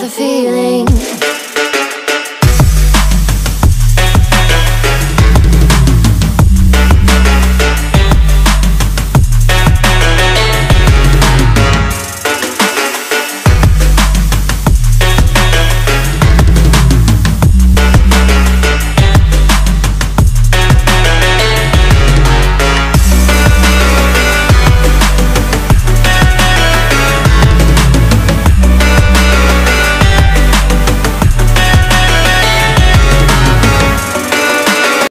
the feeling.